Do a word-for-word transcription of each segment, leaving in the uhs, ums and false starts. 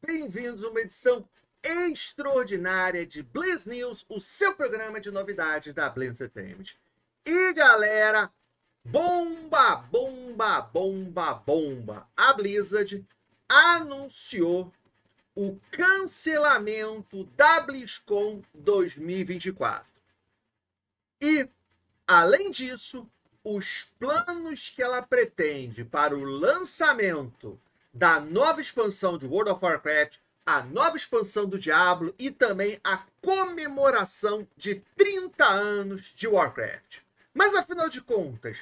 Bem-vindos a uma edição extraordinária de Blizz News, o seu programa de novidades da Blizzard Entertainment. E galera, bomba, bomba, bomba, bomba! A Blizzard anunciou o cancelamento da BlizzCon dois mil e vinte e quatro. E, além disso, os planos que ela pretende para o lançamento da nova expansão de World of Warcraft, a nova expansão do Diablo e também a comemoração de trinta anos de Warcraft. Mas, afinal de contas,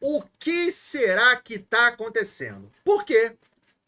o que será que está acontecendo? Porque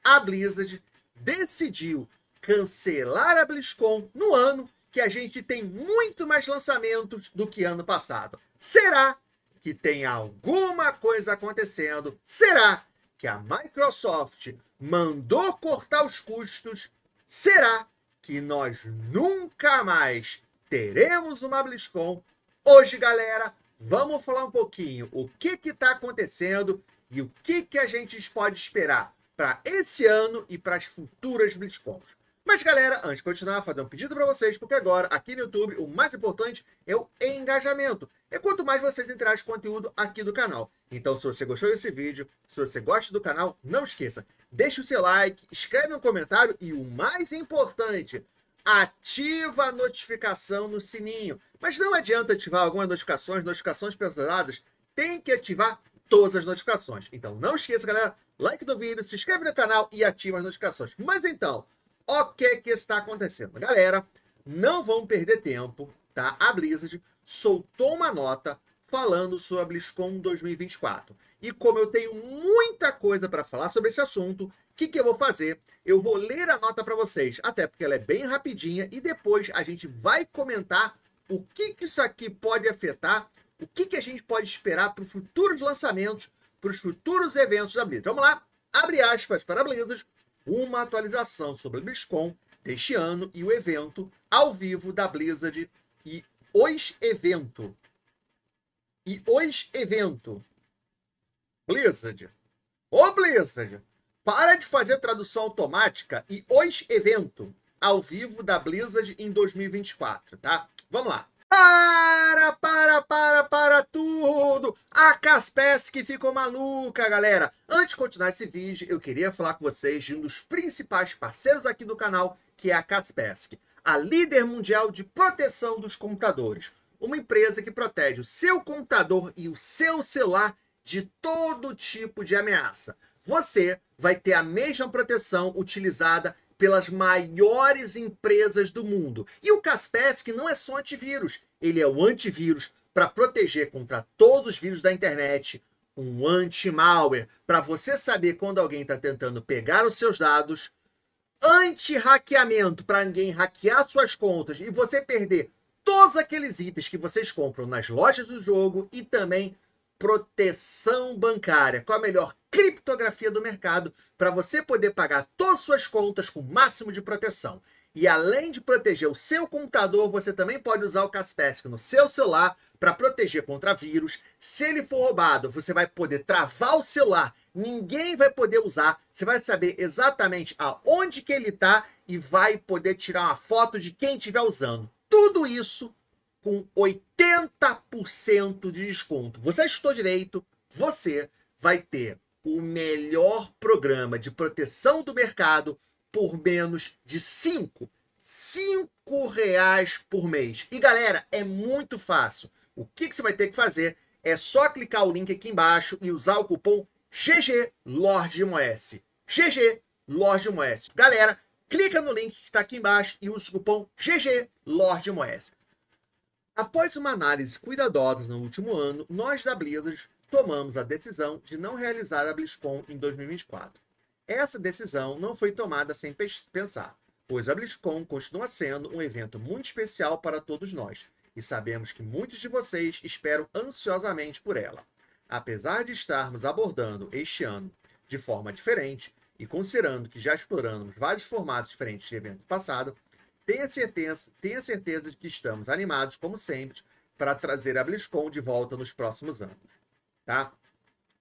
a Blizzard decidiu cancelar a BlizzCon no ano que a gente tem muito mais lançamentos do que ano passado. Será que tem alguma coisa acontecendo? Será que a Microsoft mandou cortar os custos? Será que nós nunca mais teremos uma BlizzCon? Hoje, galera, vamos falar um pouquinho o que que está acontecendo e o que que a gente pode esperar para esse ano e para as futuras BlizzCons. Mas galera, antes de continuar, fazer um pedido para vocês, porque agora, aqui no YouTube, o mais importante é o engajamento. É quanto mais vocês interagem com o conteúdo aqui do canal. Então, se você gostou desse vídeo, se você gosta do canal, não esqueça, deixa o seu like, escreve um comentário e o mais importante, ativa a notificação no sininho. Mas não adianta ativar algumas notificações, notificações personalizadas, tem que ativar todas as notificações. Então, não esqueça, galera, like do vídeo, se inscreve no canal e ativa as notificações. Mas então, o que que está acontecendo? Galera, não vamos perder tempo, tá? A Blizzard soltou uma nota falando sobre a BlizzCon dois mil e vinte e quatro. E como eu tenho muita coisa para falar sobre esse assunto, o que que eu vou fazer? Eu vou ler a nota para vocês, até porque ela é bem rapidinha, e depois a gente vai comentar o que que isso aqui pode afetar, o que que a gente pode esperar para os futuros lançamentos, para os futuros eventos da Blizzard. Vamos lá, abre aspas para a Blizzard. Uma atualização sobre a BlizzCon deste ano e o evento ao vivo da Blizzard e os evento. E os evento. Blizzard. Ô Blizzard, para de fazer tradução automática e os evento ao vivo da Blizzard em dois mil e vinte e quatro, tá? Vamos lá. Para, para, para, para tudo! A Kaspersky ficou maluca, galera! Antes de continuar esse vídeo, eu queria falar com vocês de um dos principais parceiros aqui do canal, que é a Kaspersky, a líder mundial de proteção dos computadores. Uma empresa que protege o seu computador e o seu celular de todo tipo de ameaça. Você vai ter a mesma proteção utilizada pelas maiores empresas do mundo. E o Kaspersky não é só antivírus. Ele é um antivírus para proteger contra todos os vírus da internet. Um anti-malware para você saber quando alguém está tentando pegar os seus dados. Anti-hackeamento para ninguém hackear suas contas e você perder todos aqueles itens que vocês compram nas lojas do jogo. E também proteção bancária, com a melhor criptografia do mercado, para você poder pagar todas as suas contas com o máximo de proteção. E além de proteger o seu computador, você também pode usar o Kaspersky no seu celular para proteger contra vírus. Se ele for roubado, você vai poder travar o celular, ninguém vai poder usar, você vai saber exatamente aonde que ele está e vai poder tirar uma foto de quem estiver usando. Tudo isso com oitenta por cento de desconto. Você estudou direito, você vai ter o melhor programa de proteção do mercado por menos de cinco reais por mês. E galera, é muito fácil. O que que você vai ter que fazer é só clicar o link aqui embaixo e usar o cupom G G Lorde M O S. G G Lorde M O S. Galera, clica no link que está aqui embaixo e usa o cupom G G Lorde M O S. Após uma análise cuidadosa no último ano, nós da Blizzard tomamos a decisão de não realizar a BlizzCon em dois mil e vinte e quatro. Essa decisão não foi tomada sem pensar, pois a BlizzCon continua sendo um evento muito especial para todos nós, e sabemos que muitos de vocês esperam ansiosamente por ela. Apesar de estarmos abordando este ano de forma diferente, E considerando que já exploramos vários formatos diferentes de evento passado, tenha certeza, tenha certeza de que estamos animados, como sempre, para trazer a BlizzCon de volta nos próximos anos. Tá?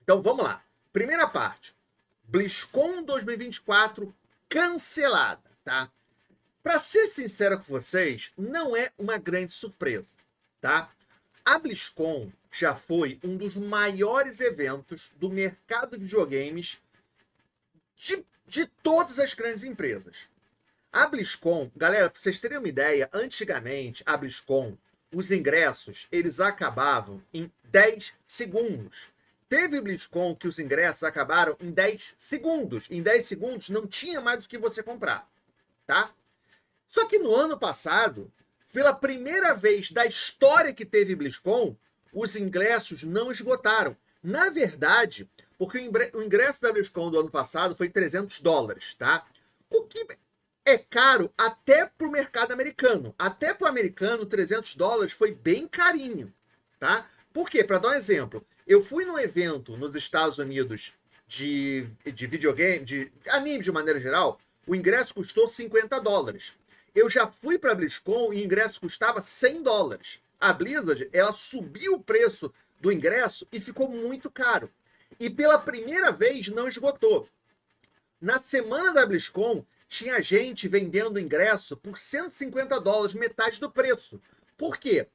Então, vamos lá. Primeira parte. BlizzCon dois mil e vinte e quatro cancelada, tá? Para ser sincero com vocês, não é uma grande surpresa, tá? A BlizzCon já foi um dos maiores eventos do mercado de videogames de, de todas as grandes empresas. A BlizzCon, galera, para vocês terem uma ideia, antigamente, a BlizzCon, os ingressos, eles acabavam em dez segundos. Teve BlizzCon que os ingressos acabaram em dez segundos. Em dez segundos não tinha mais o que você comprar, tá? Só que no ano passado, pela primeira vez da história que teve BlizzCon, os ingressos não esgotaram. Na verdade, porque o ingresso da BlizzCon do ano passado foi trezentos dólares, tá? O que é caro até para o mercado americano. Até para o americano, trezentos dólares foi bem carinho, tá? Por quê? Para dar um exemplo, eu fui num evento nos Estados Unidos de, de videogame, de anime de maneira geral, o ingresso custou cinquenta dólares. Eu já fui para a BlizzCon e o ingresso custava cem dólares. A Blizzard, ela subiu o preço do ingresso e ficou muito caro. E pela primeira vez não esgotou. Na semana da BlizzCon, tinha gente vendendo ingresso por cento e cinquenta dólares, metade do preço. Por quê?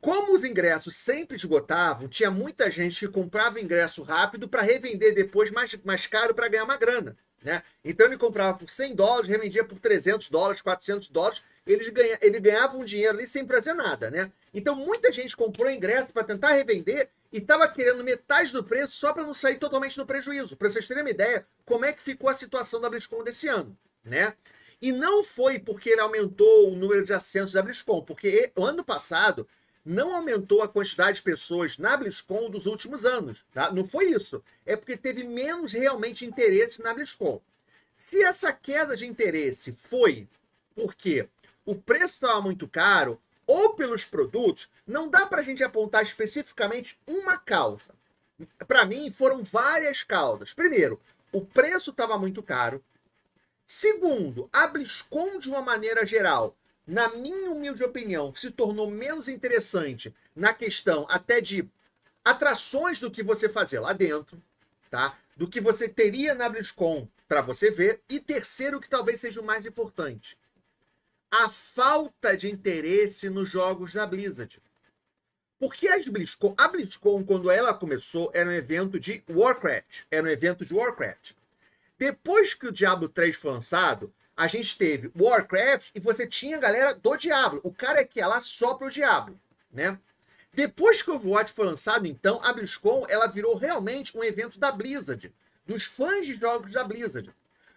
Como os ingressos sempre esgotavam, tinha muita gente que comprava ingresso rápido para revender depois mais, mais caro para ganhar uma grana, né? Então ele comprava por cem dólares, revendia por trezentos dólares, quatrocentos dólares, eles ganha, ele ganhava um dinheiro ali sem fazer nada, né? Então muita gente comprou ingresso para tentar revender e estava querendo metade do preço só para não sair totalmente do prejuízo. Para vocês terem uma ideia como é que ficou a situação da BlizzCon desse ano, né? E não foi porque ele aumentou o número de assentos da BlizzCon, porque o ano passado não aumentou a quantidade de pessoas na BlizzCon dos últimos anos, tá? Não foi isso. É porque teve menos realmente interesse na BlizzCon. Se essa queda de interesse foi porque o preço estava muito caro ou pelos produtos, não dá para a gente apontar especificamente uma causa. Para mim, foram várias causas. Primeiro, o preço estava muito caro. Segundo, a BlizzCon, de uma maneira geral, na minha humilde opinião, se tornou menos interessante na questão até de atrações do que você fazer lá dentro, tá? Do que você teria na BlizzCon para você ver. E terceiro, que talvez seja o mais importante, a falta de interesse nos jogos da Blizzard. Porque as BlizzCon, a BlizzCon, quando ela começou, era um evento de Warcraft. Era um evento de Warcraft. Depois que o Diablo três foi lançado, a gente teve Warcraft e você tinha a galera do Diablo. O cara que ia lá só pro Diablo, né? Depois que o Overwatch foi lançado, então, a BlizzCon, ela virou realmente um evento da Blizzard, dos fãs de jogos da Blizzard.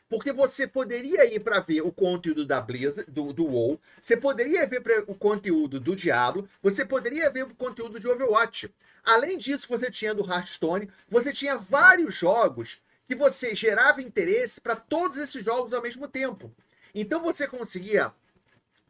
Porque você poderia ir para ver o conteúdo da Blizzard, do, do WoW, você poderia ver o conteúdo do Diablo, você poderia ver o conteúdo de Overwatch. Além disso, você tinha do Hearthstone, você tinha vários jogos que você gerava interesse para todos esses jogos ao mesmo tempo. Então você conseguia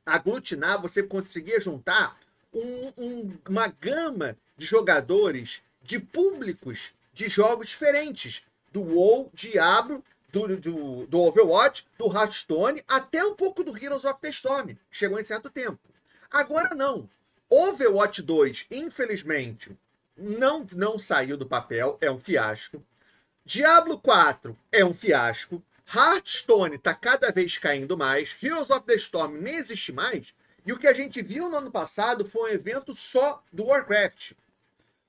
aglutinar, você conseguia juntar um, um, uma gama de jogadores, de públicos, de jogos diferentes. Do WoW, Diablo, do, do, do Overwatch, do Hearthstone, até um pouco do Heroes of the Storm. Chegou em certo tempo. Agora não. Overwatch dois, infelizmente, não, não saiu do papel. É um fiasco. Diablo quatro é um fiasco, Hearthstone está cada vez caindo mais, Heroes of the Storm nem existe mais, e o que a gente viu no ano passado foi um evento só do Warcraft.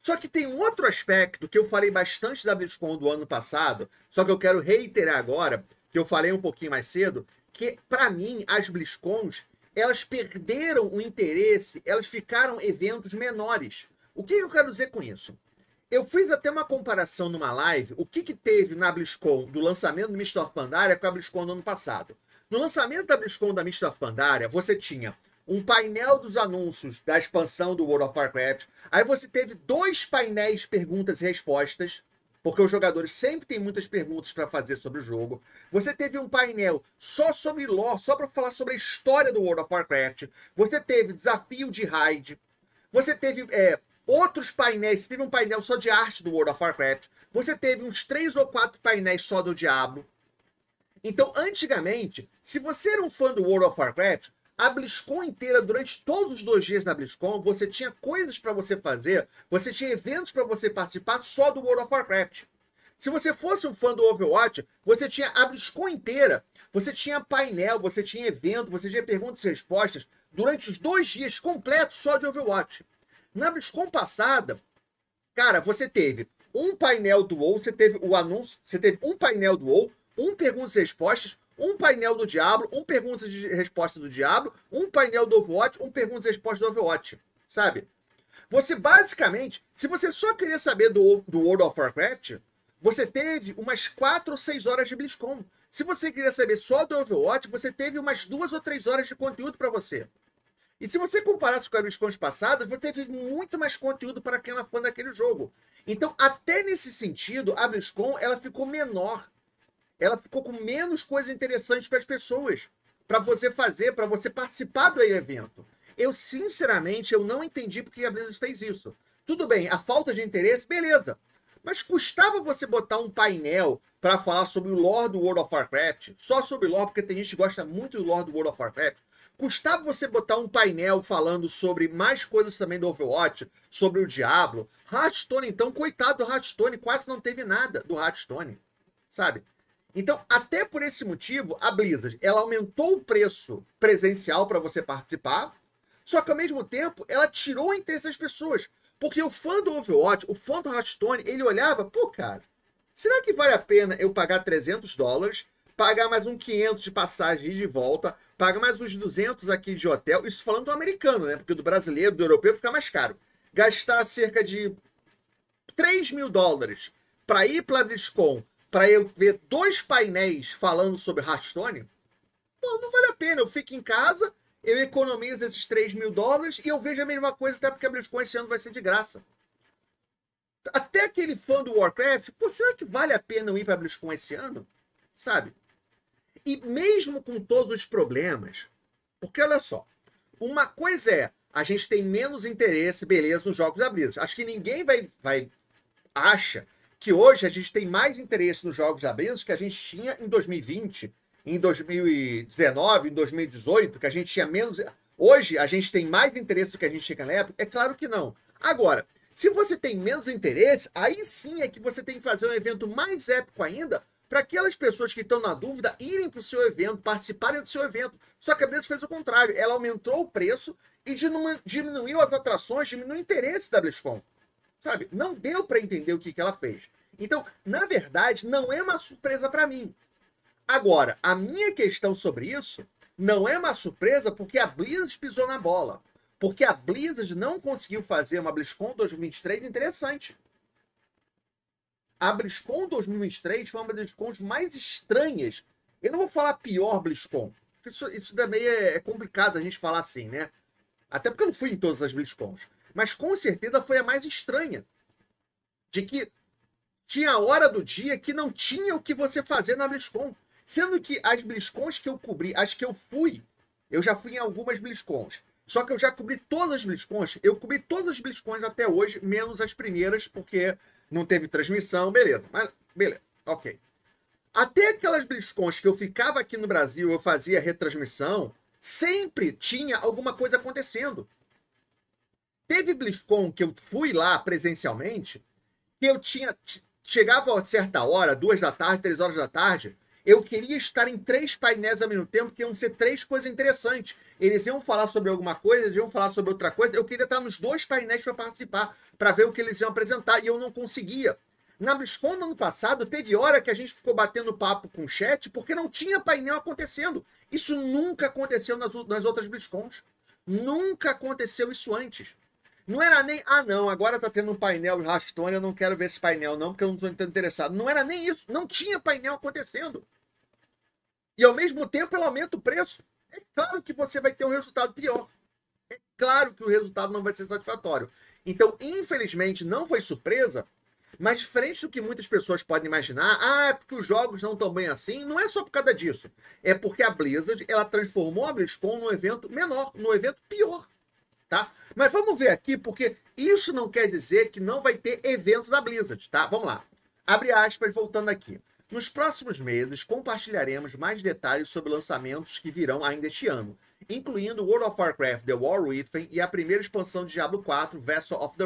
Só que tem um outro aspecto que eu falei bastante da BlizzCon do ano passado, só que eu quero reiterar agora, que eu falei um pouquinho mais cedo, que para mim as BlizzCons, elas perderam o interesse, elas ficaram eventos menores. O que eu quero dizer com isso? Eu fiz até uma comparação numa live, o que, que teve na BlizzCon do lançamento do Mists of Pandaria com a BlizzCon do ano passado. No lançamento da BlizzCon da Mists of Pandaria, você tinha um painel dos anúncios da expansão do World of Warcraft, aí você teve dois painéis de perguntas e respostas, porque os jogadores sempre têm muitas perguntas para fazer sobre o jogo. Você teve um painel só sobre lore, só para falar sobre a história do World of Warcraft. Você teve desafio de raid. Você teve... É, outros painéis, teve um painel só de arte do World of Warcraft, você teve uns três ou quatro painéis só do Diablo, Então, antigamente, se você era um fã do World of Warcraft, a BlizzCon inteira, durante todos os dois dias da BlizzCon, você tinha coisas para você fazer, você tinha eventos para você participar só do World of Warcraft. Se você fosse um fã do Overwatch, você tinha a BlizzCon inteira, você tinha painel, você tinha evento, você tinha perguntas e respostas, durante os dois dias completos só de Overwatch. Na BlizzCon passada, cara, você teve um painel do WoW, você teve o anúncio, você teve um painel do WoW, um perguntas e respostas, um painel do Diablo, um perguntas e respostas do Diablo, um painel do Overwatch, um perguntas e respostas do Overwatch, sabe? Você basicamente, se você só queria saber do, do World of Warcraft, você teve umas quatro ou seis horas de BlizzCon. Se você queria saber só do Overwatch, você teve umas duas ou três horas de conteúdo para você. E se você comparasse com as BlizzCons passadas, você teve muito mais conteúdo para quem era fã daquele jogo. Então, até nesse sentido, a BlizzCon ela ficou menor. Ela ficou com menos coisas interessantes para as pessoas, para você fazer, para você participar do evento. Eu, sinceramente, eu não entendi porque a Blizzard fez isso. Tudo bem, a falta de interesse, beleza. Mas custava você botar um painel para falar sobre o lore do World of Warcraft, só sobre lore, porque tem gente que gosta muito do lore do World of Warcraft. Custava você botar um painel falando sobre mais coisas também do Overwatch, sobre o Diablo. Hearthstone, então, coitado do Hearthstone, quase não teve nada do Hearthstone, sabe? Então, até por esse motivo, a Blizzard, ela aumentou o preço presencial para você participar, só que ao mesmo tempo, ela tirou o interesse das pessoas. Porque o fã do Overwatch, o fã do Hearthstone, ele olhava, pô, cara, será que vale a pena eu pagar trezentos dólares, pagar mais uns quinhentos de passagem de volta, pagar mais uns duzentos aqui de hotel, isso falando do americano, né? Porque do brasileiro, do europeu, fica mais caro. Gastar cerca de três mil dólares para ir para a BlizzCon, para eu ver dois painéis falando sobre Hearthstone, pô, não vale a pena, eu fico em casa, eu economizo esses três mil dólares e eu vejo a mesma coisa, até porque a BlizzCon esse ano vai ser de graça. Até aquele fã do Warcraft, pô, será que vale a pena eu ir para a BlizzCon esse ano? Sabe? E mesmo com todos os problemas, porque olha só, uma coisa é, a gente tem menos interesse, beleza, nos jogos da Blizzard. Acho que ninguém vai, vai acha que hoje a gente tem mais interesse nos jogos da Blizzard que a gente tinha em dois mil e vinte, em dois mil e dezenove, em dois mil e dezoito, que a gente tinha menos... Hoje, a gente tem mais interesse do que a gente tinha na época? É claro que não. Agora, se você tem menos interesse, aí sim é que você tem que fazer um evento mais épico ainda para aquelas pessoas que estão na dúvida irem para o seu evento, participarem do seu evento. Só que a Blizzard fez o contrário. Ela aumentou o preço e diminuiu as atrações, diminuiu o interesse da BlizzCon. Sabe? Não deu para entender o que, que ela fez. Então, na verdade, não é uma surpresa para mim. Agora, a minha questão sobre isso não é uma surpresa porque a Blizzard pisou na bola. Porque a Blizzard não conseguiu fazer uma BlizzCon dois mil e vinte e três interessante. A BlizzCon dois mil e vinte e três foi uma das BlizzCons mais estranhas. Eu não vou falar pior BlizzCon. Isso, isso também é, é complicado a gente falar assim, né? Até porque eu não fui em todas as BlizzCons. Mas com certeza foi a mais estranha. De que tinha a hora do dia que não tinha o que você fazer na BlizzCon. Sendo que as BlizzCons que eu cobri, as que eu fui, eu já fui em algumas BlizzCons. Só que eu já cobri todas as BlizzCons. Eu cobri todas as BlizzCons até hoje, menos as primeiras, porque não teve transmissão, beleza. Mas, beleza, ok. Até aquelas BlizzCons que eu ficava aqui no Brasil, eu fazia retransmissão, sempre tinha alguma coisa acontecendo. Teve BlizzCon que eu fui lá presencialmente, que eu tinha... Chegava a certa hora, duas da tarde, três horas da tarde... Eu queria estar em três painéis ao mesmo tempo, que iam ser três coisas interessantes. Eles iam falar sobre alguma coisa, eles iam falar sobre outra coisa. Eu queria estar nos dois painéis para participar, para ver o que eles iam apresentar, e eu não conseguia. Na BlizzCon, no ano passado, teve hora que a gente ficou batendo papo com o chat, porque não tinha painel acontecendo. Isso nunca aconteceu nas, nas outras BlizzCons. Nunca aconteceu isso antes. Não era nem, ah não, agora tá tendo um painel Hearthstone, eu não quero ver esse painel não, porque eu não tô tão interessado. Não era nem isso, não tinha painel acontecendo. E ao mesmo tempo ela aumenta o preço. É claro que você vai ter um resultado pior. É claro que o resultado não vai ser satisfatório. Então, infelizmente, não foi surpresa, mas diferente do que muitas pessoas podem imaginar, ah, é porque os jogos não estão bem assim, não é só por causa disso. É porque a Blizzard, ela transformou a BlizzCon num evento menor, num evento pior. Tá? Mas vamos ver aqui, porque isso não quer dizer que não vai ter evento da Blizzard, tá? Vamos lá. Abre aspas, voltando aqui. Nos próximos meses, compartilharemos mais detalhes sobre lançamentos que virão ainda este ano, incluindo World of Warcraft, The War Within e a primeira expansão de Diablo quatro, Vessel of the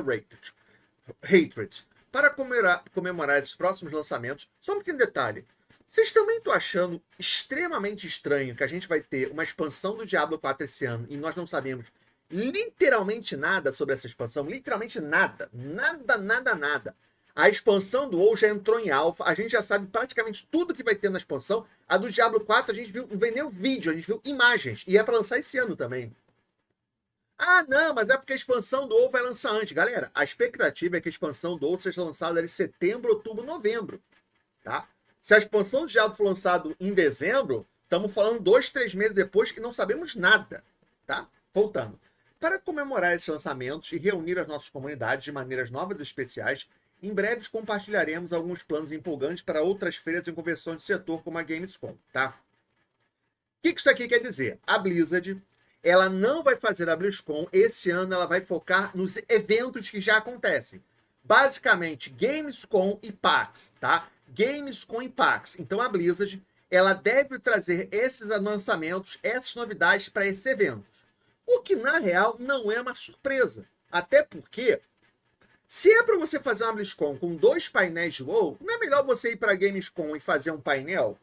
Hatred. Para comemorar, comemorar esses próximos lançamentos, só um pequeno detalhe. Vocês também estão achando extremamente estranho que a gente vai ter uma expansão do Diablo quatro esse ano e nós não sabemos literalmente nada sobre essa expansão? Literalmente nada. Nada, nada, nada. A expansão do WoW já entrou em alfa. A gente já sabe praticamente tudo que vai ter na expansão. A do Diablo quatro a gente viu, não veio nem o vídeo, a gente viu imagens. E é para lançar esse ano também. Ah, não, mas é porque a expansão do WoW vai lançar antes. Galera, a expectativa é que a expansão do WoW seja lançada em setembro, outubro, novembro. Tá? Se a expansão do Diablo for lançada em dezembro, estamos falando dois, três meses depois e não sabemos nada. Tá? Voltando. Para comemorar esses lançamentos e reunir as nossas comunidades de maneiras novas e especiais, em breve compartilharemos alguns planos empolgantes para outras feiras e convenções de setor, como a Gamescom, tá? O que isso aqui quer dizer? A Blizzard, ela não vai fazer a BlizzCon. Esse ano ela vai focar nos eventos que já acontecem. Basicamente, Gamescom e PAX, tá? Gamescom e PAX. Então a Blizzard, ela deve trazer esses lançamentos, essas novidades para esses eventos. O que, na real, não é uma surpresa. Até porque... se é para você fazer uma BlizzCon com dois painéis de WoW, não é melhor você ir para Gamescom e fazer um painel?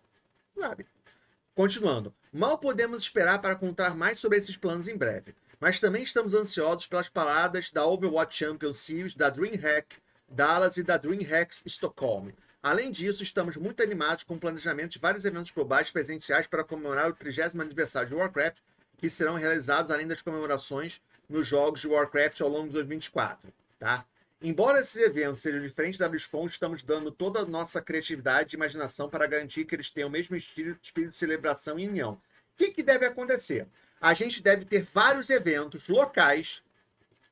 Sabe? Continuando. Mal podemos esperar para contar mais sobre esses planos em breve. Mas também estamos ansiosos pelas paradas da Overwatch Champions Series, da DreamHack Dallas e da DreamHack Stockholm. Além disso, estamos muito animados com o planejamento de vários eventos globais presenciais para comemorar o trigésimo aniversário de Warcraft, que serão realizados além das comemorações nos jogos de Warcraft ao longo de dois mil e vinte e quatro, tá? Embora esses eventos sejam diferentes da BlizzCon, estamos dando toda a nossa criatividade e imaginação para garantir que eles tenham o mesmo estilo, espírito de celebração e união. O que, que deve acontecer? A gente deve ter vários eventos locais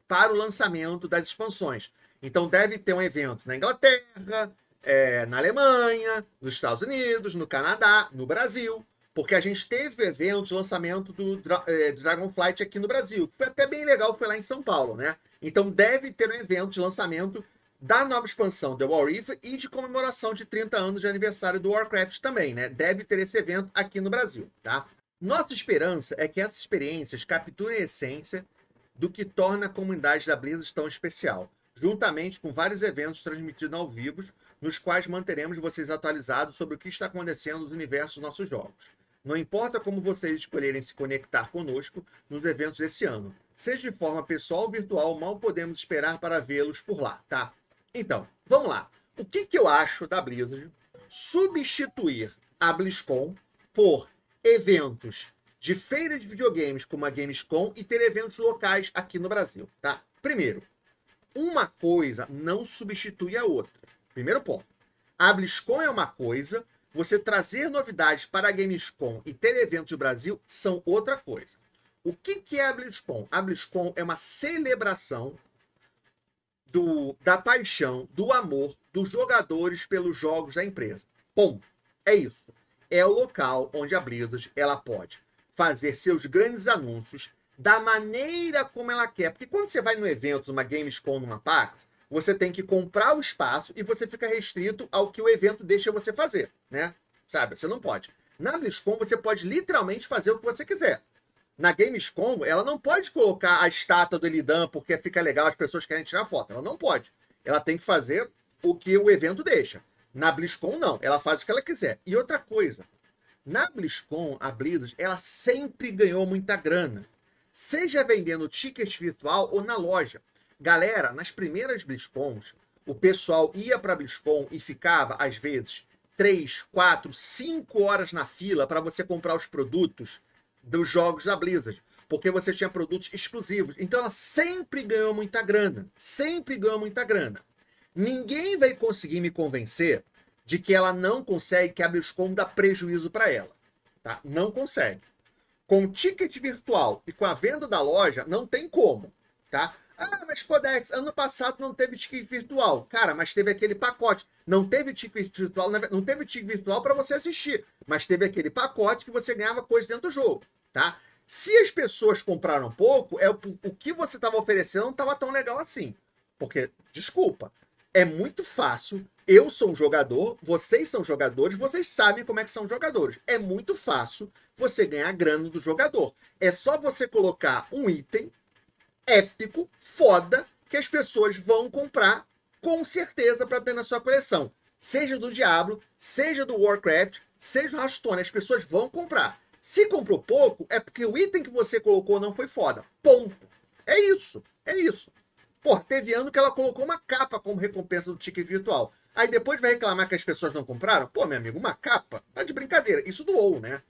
para o lançamento das expansões. Então deve ter um evento na Inglaterra, é, na Alemanha, nos Estados Unidos, no Canadá, no Brasil, porque a gente teve eventos de lançamento do Dra- eh, Dragonflight aqui no Brasil, que foi até bem legal, foi lá em São Paulo, né? Então deve ter um evento de lançamento da nova expansão The War Within e de comemoração de trinta anos de aniversário do Warcraft também, né? Deve ter esse evento aqui no Brasil, tá? Nossa esperança é que essas experiências capturem a essência do que torna a comunidade da Blizzard tão especial, juntamente com vários eventos transmitidos ao vivo, nos quais manteremos vocês atualizados sobre o que está acontecendo nos universos dos nossos jogos. Não importa como vocês escolherem se conectar conosco nos eventos desse ano. Seja de forma pessoal ou virtual, mal podemos esperar para vê-los por lá, tá? Então, vamos lá. O que, que eu acho da Blizzard substituir a BlizzCon por eventos de feira de videogames como a Gamescom e ter eventos locais aqui no Brasil, tá? Primeiro, uma coisa não substitui a outra. Primeiro ponto. A BlizzCon é uma coisa... você trazer novidades para a Gamescom e ter eventos no Brasil são outra coisa. O que, que é a BlizzCon? A BlizzCon é uma celebração do, da paixão, do amor dos jogadores pelos jogos da empresa. Ponto. É isso. É o local onde a Blizzard ela pode fazer seus grandes anúncios da maneira como ela quer. Porque quando você vai num evento, numa Gamescom, numa PAX, você tem que comprar o espaço e você fica restrito ao que o evento deixa você fazer, né? Sabe? Você não pode. Na BlizzCon, você pode literalmente fazer o que você quiser. Na Gamescom, ela não pode colocar a estátua do Illidan porque fica legal, as pessoas querem tirar foto. Ela não pode. Ela tem que fazer o que o evento deixa. Na BlizzCon, não. Ela faz o que ela quiser. E outra coisa. Na BlizzCon, a Blizzard, ela sempre ganhou muita grana. Seja vendendo tickets virtual ou na loja. Galera, nas primeiras BlizzCons, o pessoal ia para a BlizzCon e ficava, às vezes, três, quatro, cinco horas na fila para você comprar os produtos dos jogos da Blizzard, porque você tinha produtos exclusivos. Então ela sempre ganhou muita grana, sempre ganhou muita grana. Ninguém vai conseguir me convencer de que ela não consegue, que a BlizzCon dá prejuízo para ela, tá? Não consegue. Com o ticket virtual e com a venda da loja, não tem como, tá? Ah, mas Codex, ano passado não teve ticket virtual. Cara, mas teve aquele pacote. Não teve ticket virtual, não teve ticket virtual para você assistir, mas teve aquele pacote que você ganhava coisa dentro do jogo, tá? Se as pessoas compraram pouco, é o, o que você estava oferecendo não estava tão legal assim. Porque, desculpa, é muito fácil. Eu sou um jogador, vocês são jogadores, vocês sabem como é que são jogadores. É muito fácil você ganhar grana do jogador. É só você colocar um item épico, foda, que as pessoas vão comprar com certeza para ter na sua coleção. Seja do Diablo, seja do Warcraft, seja do Hearthstone, as pessoas vão comprar. Se comprou pouco, é porque o item que você colocou não foi foda. Ponto. É isso, é isso. Pô, teve ano que ela colocou uma capa como recompensa do ticket virtual. Aí depois vai reclamar que as pessoas não compraram? Pô, meu amigo, uma capa? Tá de brincadeira. Isso doou, né?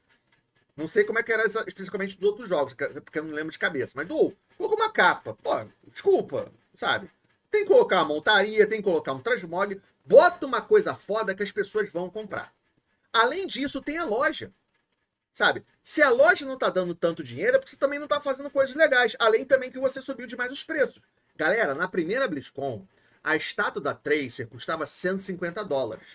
Não sei como é que era especificamente dos outros jogos, porque eu não lembro de cabeça. Mas doou. Colocou uma capa. Pô, desculpa, sabe? Tem que colocar uma montaria, tem que colocar um transmog. Bota uma coisa foda que as pessoas vão comprar. Além disso, tem a loja. Sabe? Se a loja não tá dando tanto dinheiro, é porque você também não tá fazendo coisas legais. Além também que você subiu demais os preços. Galera, na primeira BlizzCon, a estátua da Tracer custava cento e cinquenta dólares.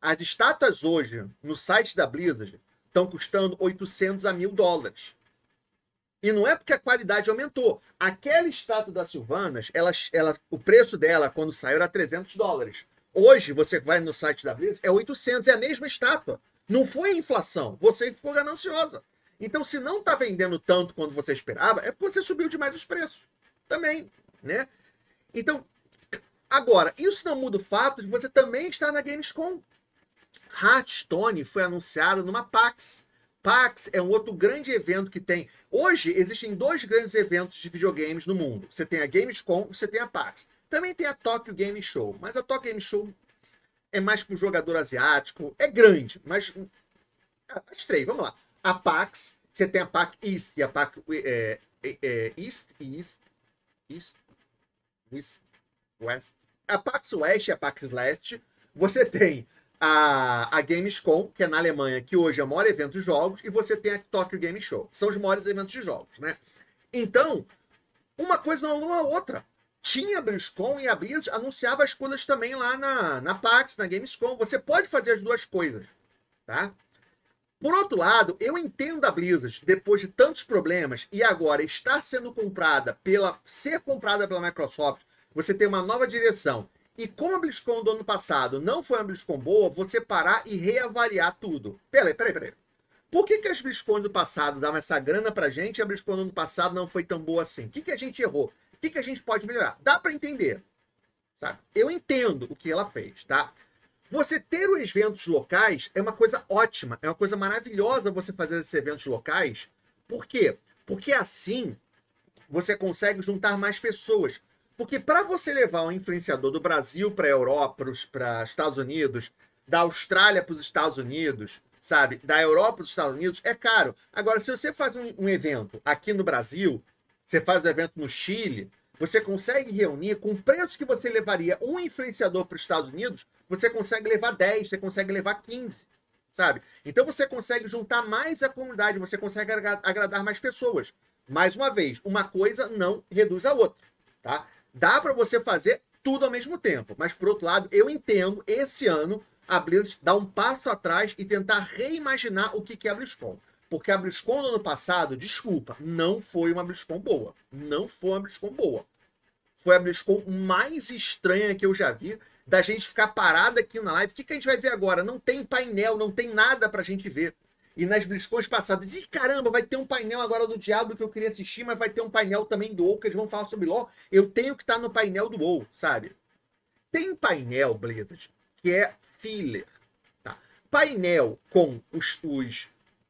As estátuas hoje, no site da Blizzard, estão custando oitocentos a mil dólares. E não é porque a qualidade aumentou. Aquela estátua da Sylvanas, ela, ela, o preço dela, quando saiu, era trezentos dólares. Hoje, você vai no site da Blizzard, é oitocentos, é a mesma estátua. Não foi a inflação, você ficou gananciosa. Então, se não está vendendo tanto quanto você esperava, é porque você subiu demais os preços também, né? Então, agora, isso não muda o fato de você também estar na Gamescom. Hearthstone foi anunciado numa PAX. PAX é um outro grande evento que tem. Hoje, existem dois grandes eventos de videogames no mundo. Você tem a Gamescom e você tem a PAX. Também tem a Tokyo Game Show, mas a Tokyo Game Show é mais para o jogador asiático. É grande, mas... As três, vamos lá. A PAX, você tem a PAX East e a PAX é, é, é, East e East, East, East, West. A PAX West e a PAX Leste. Você tem a, a Gamescom, que é na Alemanha, que hoje é o maior evento de jogos, e você tem a Tokyo Game Show. São os maiores eventos de jogos, né? Então, uma coisa não anula a outra. Tinha a BlizzCon e a Blizzard anunciava as coisas também lá na, na PAX, na Gamescom. Você pode fazer as duas coisas, tá? Por outro lado, eu entendo a Blizzard, depois de tantos problemas, e agora estar sendo comprada pela... ser comprada pela Microsoft, você tem uma nova direção. E como a BlizzCon do ano passado não foi uma BlizzCon boa, você parar e reavaliar tudo. Peraí, peraí, peraí. Por que que as BlizzCons do passado davam essa grana pra gente e a BlizzCon do ano passado não foi tão boa assim? O que que a gente errou? O que que a gente pode melhorar? Dá pra entender, sabe? Eu entendo o que ela fez, tá? Você ter os eventos locais é uma coisa ótima, é uma coisa maravilhosa você fazer esses eventos locais. Por quê? Porque assim você consegue juntar mais pessoas. Porque para você levar um influenciador do Brasil para a Europa, para os Estados Unidos, da Austrália para os Estados Unidos, sabe? Da Europa para os Estados Unidos, é caro. Agora, se você faz um, um evento aqui no Brasil, você faz um evento no Chile... Você consegue reunir com preços que você levaria um influenciador para os Estados Unidos, você consegue levar dez, você consegue levar quinze, sabe? Então você consegue juntar mais a comunidade, você consegue agradar mais pessoas. Mais uma vez, uma coisa não reduz a outra, tá? Dá para você fazer tudo ao mesmo tempo, mas por outro lado, eu entendo, esse ano, a Blizzard dar um passo atrás e tentar reimaginar o que é a BlizzCon. Porque a BlizzCon do ano passado, desculpa, não foi uma BlizzCon boa. Não foi uma BlizzCon boa. Foi a BlizzCon mais estranha que eu já vi, da gente ficar parada aqui na live. O que que a gente vai ver agora? Não tem painel, não tem nada pra gente ver. E nas BlizzCons passadas, e caramba, vai ter um painel agora do Diablo que eu queria assistir, mas vai ter um painel também do WoW, que eles vão falar sobre LoL. Eu tenho que estar no painel do WoW, sabe? Tem painel, Blizzard, que é filler. Tá? Painel com os... os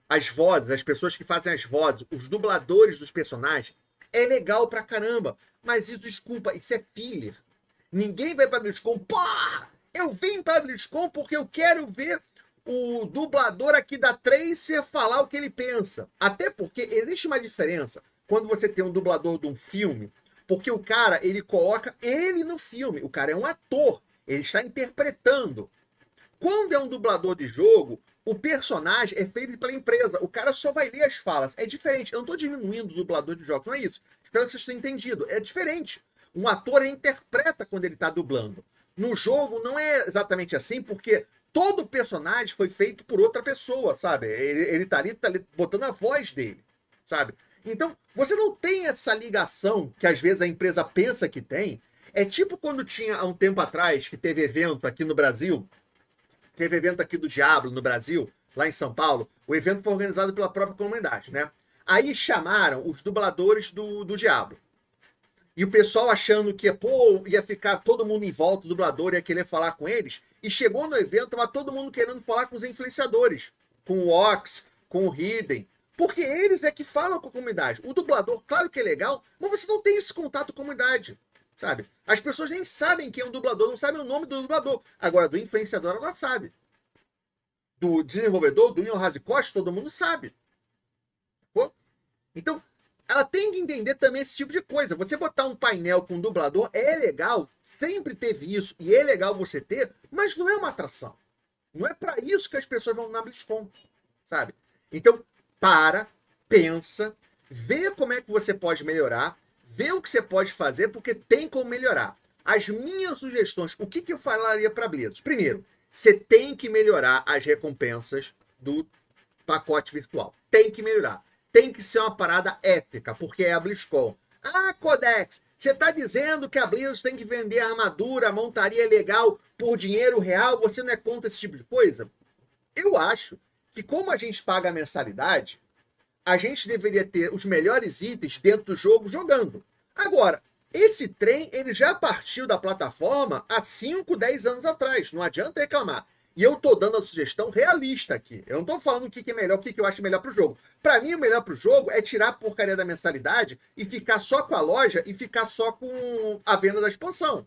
As vozes, as pessoas que fazem as vozes, os dubladores dos personagens, é legal pra caramba. Mas isso, desculpa, isso é filler. Ninguém vai pra BlizzCon. Porra! Eu vim pra BlizzCon porque eu quero ver o dublador aqui da Tracer falar o que ele pensa. Até porque existe uma diferença quando você tem um dublador de um filme, porque o cara, ele coloca ele no filme. O cara é um ator, ele está interpretando. Quando é um dublador de jogo... O personagem é feito pela empresa. O cara só vai ler as falas. É diferente. Eu não estou diminuindo o dublador de jogos, não é isso. Espero que vocês tenham entendido. É diferente. Um ator interpreta quando ele está dublando. No jogo não é exatamente assim, porque todo personagem foi feito por outra pessoa, sabe? Ele está ali, tá ali botando a voz dele, sabe? Então, você não tem essa ligação que às vezes a empresa pensa que tem É tipo quando tinha, há um tempo atrás, que teve evento aqui no Brasil, teve evento aqui do Diablo no Brasil, lá em São Paulo, o evento foi organizado pela própria comunidade, né? Aí chamaram os dubladores do, do Diablo. E o pessoal achando que, pô, ia ficar todo mundo em volta, o dublador ia querer falar com eles. E chegou no evento, tava todo mundo querendo falar com os influenciadores, com o Ox, com o Hidden. Porque eles é que falam com a comunidade. O dublador, claro que é legal, mas você não tem esse contato com a comunidade, sabe? As pessoas nem sabem quem é um dublador, não sabem o nome do dublador. Agora, do influenciador, agora sabe. Do desenvolvedor, do Ion Hasekos, todo mundo sabe. Então, ela tem que entender também esse tipo de coisa. Você botar um painel com um dublador é legal, sempre teve isso, e é legal você ter, mas não é uma atração. Não é para isso que as pessoas vão na BlizzCon, sabe? Então, para, pensa, vê como é que você pode melhorar, vê o que você pode fazer, porque tem como melhorar. As minhas sugestões, o que, que eu falaria para Blizzard? Primeiro, você tem que melhorar as recompensas do pacote virtual. Tem que melhorar. Tem que ser uma parada épica, porque é a BlizzCon. Ah, Codex, você está dizendo que a Blizzard tem que vender a armadura, a montaria legal por dinheiro real? Você não é contra esse tipo de coisa? Eu acho que como a gente paga a mensalidade, a gente deveria ter os melhores itens dentro do jogo jogando. Agora, esse trem ele já partiu da plataforma há cinco, dez anos atrás. Não adianta reclamar. E eu tô dando a sugestão realista aqui. Eu não tô falando o que, que é melhor, o que, que eu acho melhor pro jogo. Pra mim, o melhor pro jogo é tirar a porcaria da mensalidade e ficar só com a loja e ficar só com a venda da expansão.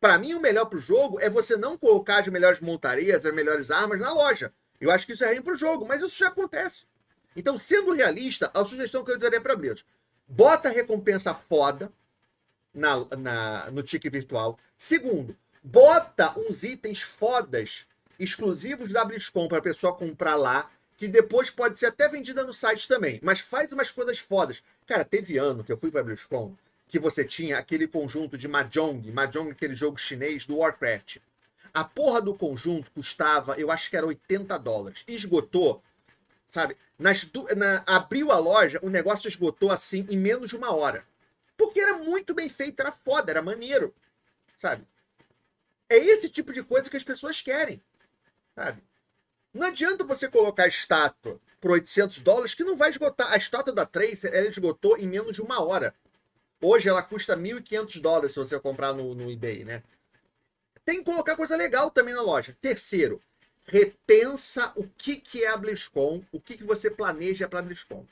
Pra mim, o melhor pro jogo é você não colocar as melhores montarias, as melhores armas na loja. Eu acho que isso é ruim pro jogo, mas isso já acontece. Então, sendo realista, a sugestão que eu daria pra Blizzard: bota a recompensa foda na, na, no ticket virtual. Segundo, bota uns itens fodas exclusivos da BlizzCon para a pessoa comprar lá, que depois pode ser até vendida no site também, mas faz umas coisas fodas. Cara, teve ano que eu fui para a BlizzCon, que você tinha aquele conjunto de Mahjong, Mahjong aquele jogo chinês do Warcraft. A porra do conjunto custava, eu acho que era oitenta dólares, esgotou, sabe? Nas du... Na... Abriu a loja, o negócio esgotou assim em menos de uma hora, porque era muito bem feito, era foda, era maneiro, sabe? É esse tipo de coisa que as pessoas querem. Sabe? Não adianta você colocar a estátua por oitocentos dólares que não vai esgotar. A estátua da Tracer, ela esgotou em menos de uma hora. Hoje ela custa mil e quinhentos dólares se você comprar no, no eBay, né? Tem que colocar coisa legal também na loja. Terceiro, repensa o que, que é a BlizzCon, o que, que você planeja para a BlizzCon.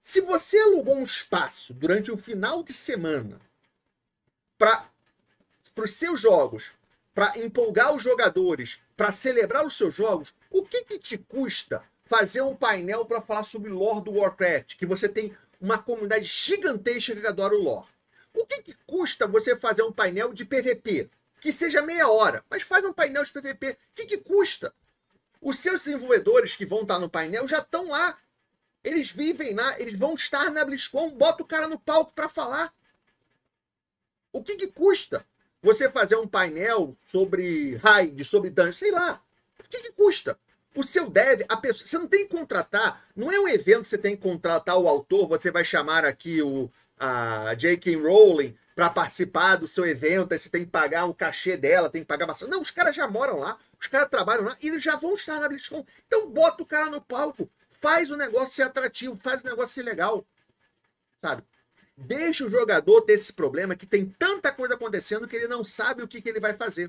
Se você alugou um espaço durante um final de semana para os seus jogos, para empolgar os jogadores, para celebrar os seus jogos, o que, que te custa fazer um painel para falar sobre lore do Warcraft, que você tem uma comunidade gigantesca que adora o lore? O que, que custa você fazer um painel de P V P, que seja meia hora, mas faz um painel de P V P? O que, que custa? Os seus desenvolvedores que vão estar no painel já estão lá, eles vivem lá, eles vão estar na BlizzCon, bota o cara no palco para falar. O que, que custa? Você fazer um painel sobre raid, sobre dungeon, sei lá. O que, que custa? O seu dev, a pessoa, você não tem que contratar, não é um evento que você tem que contratar o autor, você vai chamar aqui o a J K Rowling para participar do seu evento, aí você tem que pagar o cachê dela, tem que pagar... Não, os caras já moram lá, os caras trabalham lá, e eles já vão estar na BlizzCon. Então bota o cara no palco, faz o negócio ser atrativo, faz o negócio ser legal, sabe? Deixa o jogador ter esse problema que tem tanta coisa acontecendo que ele não sabe o que, que ele vai fazer.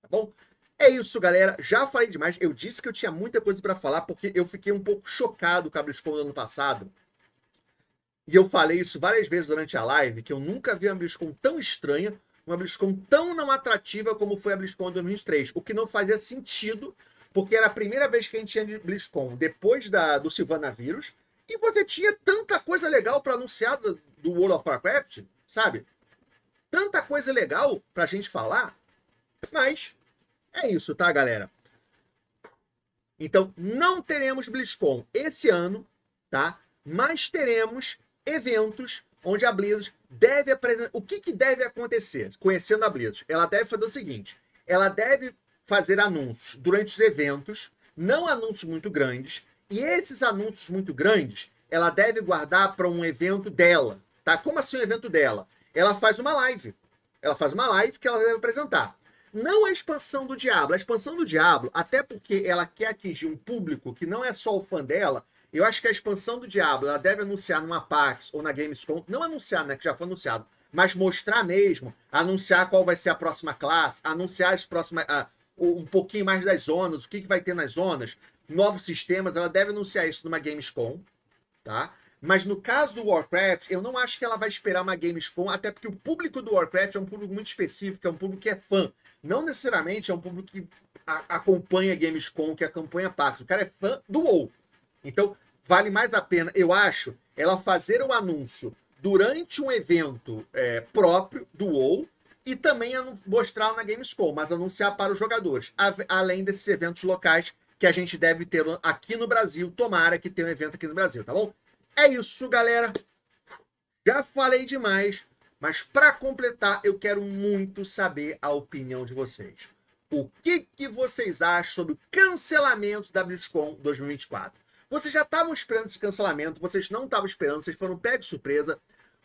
Tá bom? É isso, galera. Já falei demais. Eu disse que eu tinha muita coisa para falar porque eu fiquei um pouco chocado com a BlizzCon do ano passado. E eu falei isso várias vezes durante a live, que eu nunca vi uma BlizzCon tão estranha, uma BlizzCon tão não atrativa como foi a BlizzCon de dois mil e vinte e três. O que não fazia sentido, porque era a primeira vez que a gente tinha de BlizzCon depois da, do Sylvanavírus. E você tinha tanta coisa legal para anunciar do World of Warcraft, sabe? Tanta coisa legal pra gente falar. Mas é isso, tá, galera? Então, não teremos BlizzCon esse ano, tá? Mas teremos eventos onde a Blizzard deve apresentar... O que, que deve acontecer, conhecendo a Blizzard? Ela deve fazer o seguinte. Ela deve fazer anúncios durante os eventos, não anúncios muito grandes. E esses anúncios muito grandes, ela deve guardar para um evento dela, tá? Como assim um evento dela? Ela faz uma live. Ela faz uma live que ela deve apresentar. Não a expansão do Diablo. A expansão do Diablo, até porque ela quer atingir um público que não é só o fã dela, eu acho que a expansão do Diablo, ela deve anunciar numa PAX ou na Gamescom, não anunciar, né, que já foi anunciado, mas mostrar mesmo, anunciar qual vai ser a próxima classe, anunciar as próximas, uh, um pouquinho mais das zonas, o que, que vai ter nas zonas, novos sistemas, ela deve anunciar isso numa Gamescom, tá? Mas no caso do Warcraft, eu não acho que ela vai esperar uma Gamescom, até porque o público do Warcraft é um público muito específico, é um público que é fã. Não necessariamente é um público que a, acompanha Gamescom, que acompanha PAX. O cara é fã do WoW. Então, vale mais a pena, eu acho, ela fazer um anúncio durante um evento é, próprio do WoW e também mostrar na Gamescom, mas anunciar para os jogadores, além desses eventos locais que a gente deve ter aqui no Brasil. Tomara que tenha um evento aqui no Brasil, tá bom? É isso, galera. Já falei demais, mas para completar, eu quero muito saber a opinião de vocês. O que, que vocês acham sobre o cancelamento da BlizzCon dois mil e vinte e quatro? Vocês já estavam esperando esse cancelamento, vocês não estavam esperando, vocês foram pegos de surpresa.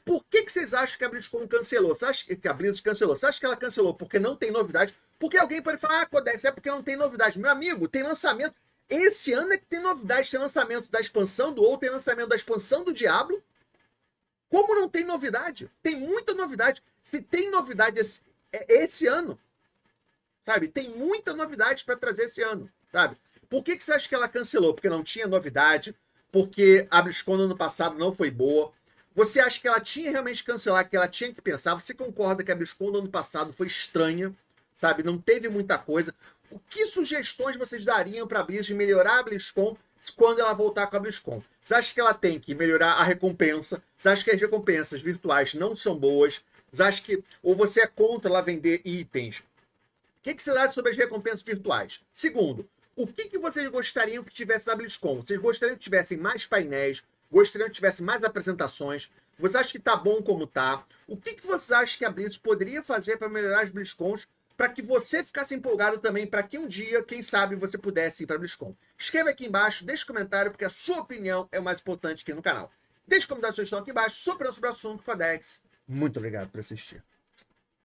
Por que, que vocês acham que a BlizzCon cancelou? Você acha que a Blizz cancelou? Você acha que ela cancelou porque não tem novidade? Porque alguém pode falar, ah, Codex, é porque não tem novidade. Meu amigo, tem lançamento. Esse ano é que tem novidade, tem lançamento da expansão do WoW, tem lançamento da expansão do Diablo. Como não tem novidade? Tem muita novidade. Se tem novidade esse, é esse ano, sabe? Tem muita novidade para trazer esse ano, sabe? Por que, que você acha que ela cancelou? Porque não tinha novidade, porque a BlizzCon no ano passado não foi boa. Você acha que ela tinha realmente cancelar, que ela tinha que pensar? Você concorda que a BlizzCon no ano passado foi estranha, sabe? Não teve muita coisa. O que sugestões vocês dariam para a Blizz de melhorar a BlizzCon quando ela voltar com a BlizzCon? Você acha que ela tem que melhorar a recompensa? Você acha que as recompensas virtuais não são boas? Você acha que... Ou você é contra ela vender itens? O que, que você acha sobre as recompensas virtuais? Segundo, o que, que vocês gostariam que tivesse na BlizzCon? Vocês gostariam que tivessem mais painéis? Gostariam que tivessem mais apresentações? Vocês acham que tá bom como tá? O que, que vocês acham que a Blizz poderia fazer para melhorar as BlizzCons, para que você ficasse empolgado também, para que um dia, quem sabe, você pudesse ir para a BlizzCon? Escreva aqui embaixo, deixa um comentário, porque a sua opinião é o mais importante aqui no canal. Deixa um comentário, sugestão aqui embaixo, sua opinião sobre o assunto, Codex. Muito obrigado por assistir.